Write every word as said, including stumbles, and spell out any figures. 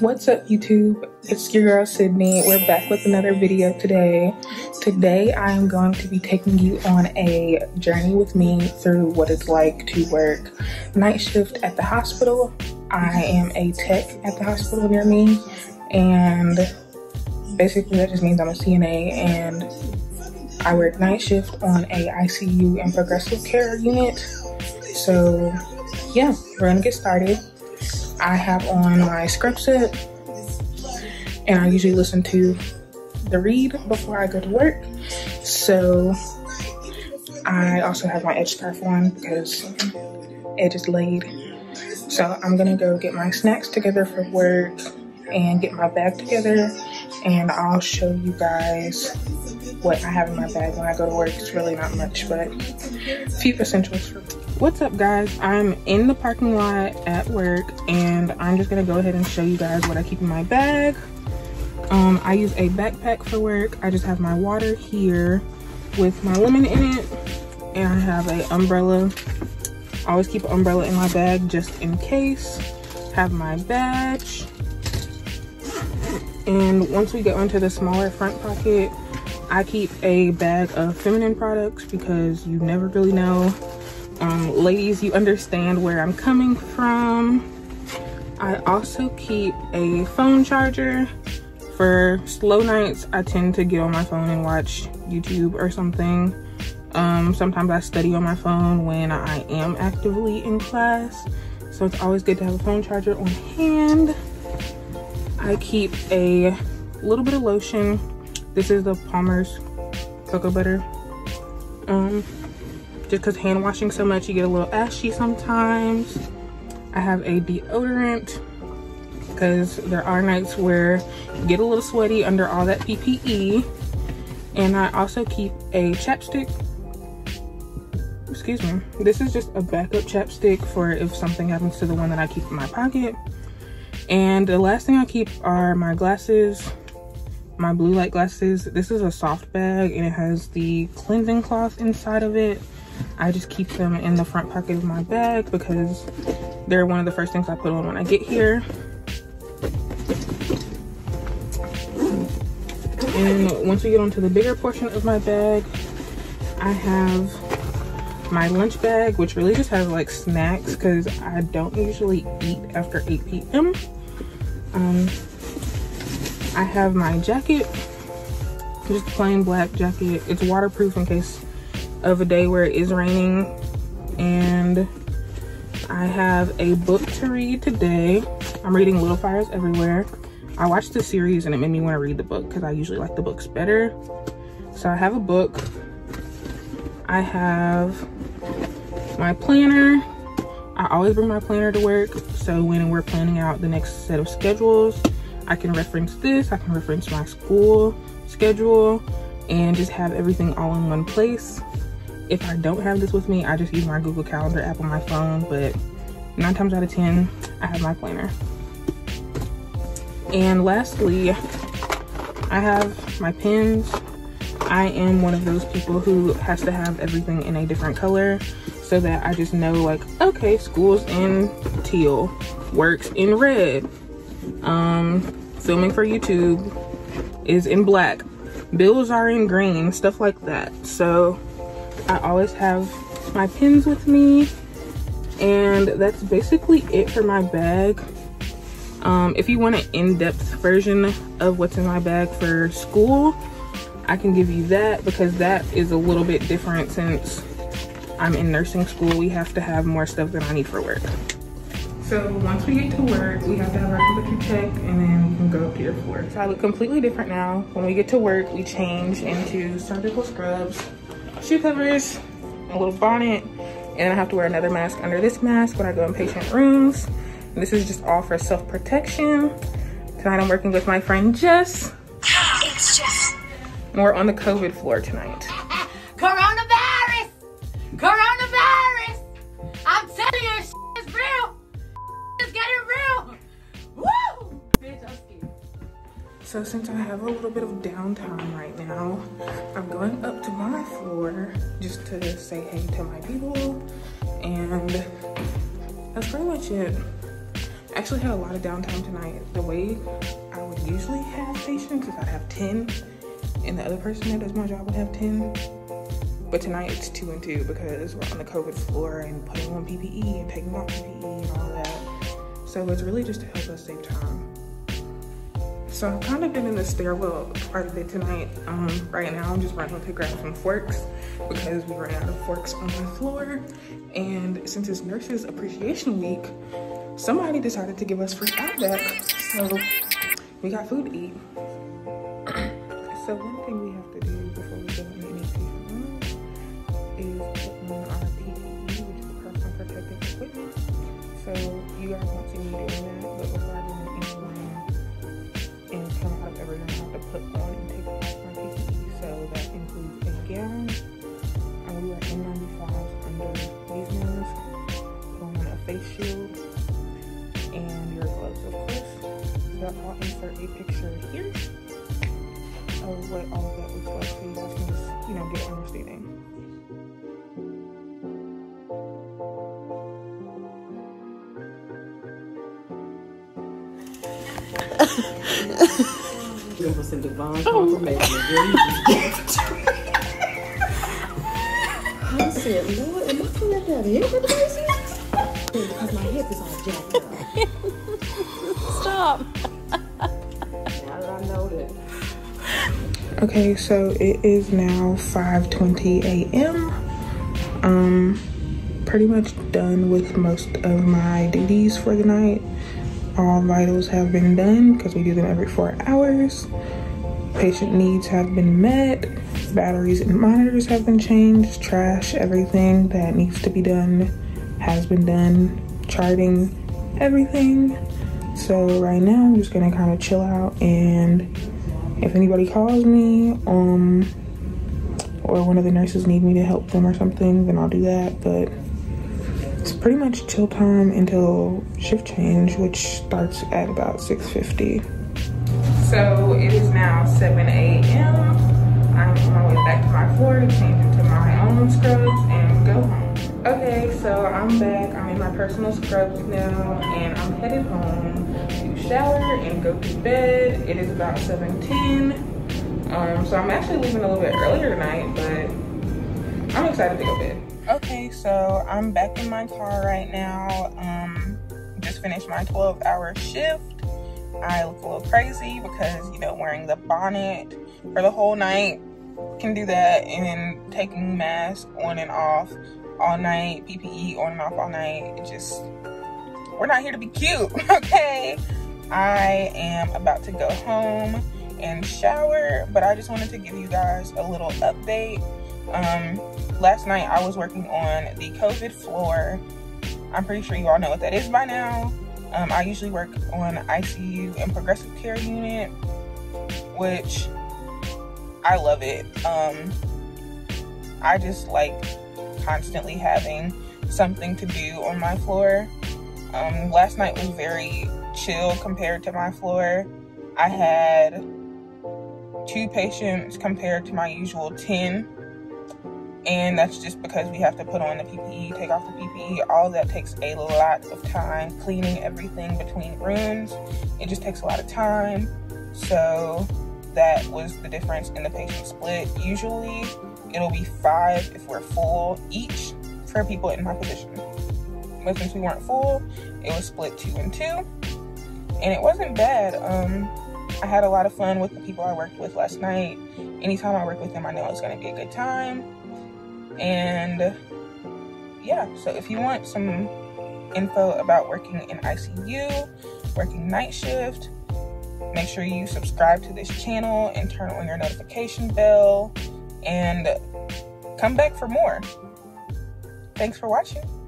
What's up YouTube? It's your girl Sydney. We're back with another video today. Today I am going to be taking you on a journey with me through what it's like to work night shift at the hospital. I am a tech at the hospital near me, and basically that just means I'm a C N A and I work night shift on a I C U and progressive care unit. So yeah, we're gonna get started. I have on my scrub set, and I usually listen to the read before I go to work. So I also have my edge scarf on because edge is laid. So I'm gonna go get my snacks together for work and get my bag together, and I'll show you guys what I have in my bag when I go to work. It's really not much, but a few essentials for me. What's up guys, I'm in the parking lot at work, and I'm just gonna go ahead and show you guys what I keep in my bag. Um, I use a backpack for work. I just have my water here with my lemon in it, and I have an umbrella. I always keep an umbrella in my bag just in case. Have my badge. And once we get onto the smaller front pocket, I keep a bag of feminine products because you never really know. Um, ladies, you understand where I'm coming from. I also keep a phone charger. For slow nights, I tend to get on my phone and watch YouTube or something. Um, sometimes I study on my phone when I am actively in class. So it's always good to have a phone charger on hand. I keep a little bit of lotion. This is the Palmer's cocoa butter. Um, Just because hand washing so much, you get a little ashy sometimes. I have a deodorant because there are nights where you get a little sweaty under all that P P E. And I also keep a chapstick. Excuse me. This is just a backup chapstick for if something happens to the one that I keep in my pocket. And the last thing I keep are my glasses, my blue light glasses. This is a soft bag and it has the cleansing cloth inside of it. I just keep them in the front pocket of my bag because they're one of the first things I put on when I get here. And once we get onto the bigger portion of my bag, I have my lunch bag, which really just has like snacks because I don't usually eat after eight P M Um, I have my jacket, just plain black jacket. It's waterproof in case of a day where it is raining, and I have a book to read today. I'm reading Little Fires Everywhere. I watched the series and it made me want to read the book because I usually like the books better. So I have a book. I have my planner. I always bring my planner to work, so when we're planning out the next set of schedules, I can reference this, I can reference my school schedule, and just have everything all in one place. If I don't have this with me, I just use my Google Calendar app on my phone, but nine times out of ten, I have my planner. And lastly, I have my pens. I am one of those people who has to have everything in a different color so that I just know, like, okay, school's in teal, work's in red, um, filming for YouTube is in black, bills are in green, stuff like that. So I always have my pens with me, and that's basically it for my bag. Um, if you want an in-depth version of what's in my bag for school, I can give you that because that is a little bit different. Since I'm in nursing school, we have to have more stuff than I need for work. So once we get to work, we have to have our temperature check, and then we can go up here for it. So I look completely different now. When we get to work, we change into surgical scrubs, shoe covers, a little bonnet, and I have to wear another mask under this mask when I go in patient rooms. And this is just all for self-protection. Tonight I'm working with my friend Jess. It's Jess. And we're on the COVID floor tonight. Coronavirus! Coronavirus! I'm telling you, shit is real! Shit is getting real! Woo! Bitch, I'm scared. So since I have a little bit of downtime right now, I'm going up to my floor just to say hey to my people, and that's pretty much it. I actually had a lot of downtime tonight. The way I would usually have patients is I'd have ten, and the other person that does my job would have ten. But tonight it's two and two because we're on the COVID floor and putting on P P E and taking off P P E and all of that. So it's really just to help us save time. So I've kind of been in the stairwell part of it tonight. Um, right now I'm just running to grab some forks because we ran out of forks on the floor. And since it's Nurses Appreciation Week, somebody decided to give us free Outback. So we got food to eat. So one thing we have to do before we go in any patient room is put on our P P E, which is personal protective equipment. So you guys won't see me doing that, but before I go in any room and come out of every room, I have to put on and take off my P P E. So that includes a gown. We are N ninety-fives under these masks, on a face shield, and your gloves, of course. So I'll insert a picture here of what all of that looks like so you guys can just, you know, get an understanding. I said, Lord, am I feeling like that hip? Because my hip is all jacked up. Stop. Now that I know that. Okay, so it is now five twenty a m Um, pretty much done with most of my duties for the night. All vitals have been done because we do them every four hours. Patient needs have been met. Batteries and monitors have been changed. Trash, everything that needs to be done has been done. Charting, everything. So right now I'm just gonna kind of chill out, and if anybody calls me, um, or one of the nurses need me to help them or something, then I'll do that. But it's pretty much chill time until shift change, which starts at about six fifty. So it is now seven a m I'm on my way back to my floor to change into my own scrubs and go home. Okay, so I'm back. I'm in my personal scrubs now, and I'm headed home to shower and go to bed. It is about seven ten, um, so I'm actually leaving a little bit earlier tonight, but I'm excited to go to bed. Okay, so I'm back in my car right now. Um, just finished my twelve hour shift. I look a little crazy because, you know, wearing the bonnet for the whole night, can do that, and then taking mask on and off all night, P P E on and off all night. It just, we're not here to be cute, okay? I am about to go home and shower, but I just wanted to give you guys a little update. Um, last night I was working on the COVID floor. I'm pretty sure you all know what that is by now. Um, I usually work on I C U and progressive care unit, which I love it. Um, I just like constantly having something to do on my floor. Um, last night was very chill compared to my floor. I had two patients compared to my usual ten. And that's just because we have to put on the P P E, take off the P P E. All of that takes a lot of time. Cleaning everything between rooms, it just takes a lot of time. So that was the difference in the patient split. Usually it'll be five if we're full each for people in my position. But since we weren't full, it was split two and two. And it wasn't bad. Um, I had a lot of fun with the people I worked with last night. Anytime I work with them, I know it's gonna be a good time. And yeah, so if you want some info about working in I C U, working night shift, make sure you subscribe to this channel and turn on your notification bell, and come back for more. Thanks for watching.